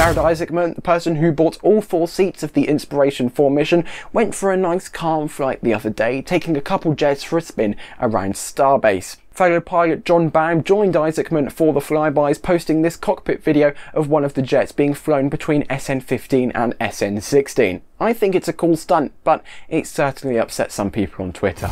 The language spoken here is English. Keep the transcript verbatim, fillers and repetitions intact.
Jared Isaacman, the person who bought all four seats of the Inspiration four mission, went for a nice calm flight the other day, taking a couple jets for a spin around Starbase. Fellow pilot John Baum joined Isaacman for the flybys, posting this cockpit video of one of the jets being flown between S N fifteen and S N sixteen. I think it's a cool stunt, but it certainly upset some people on Twitter.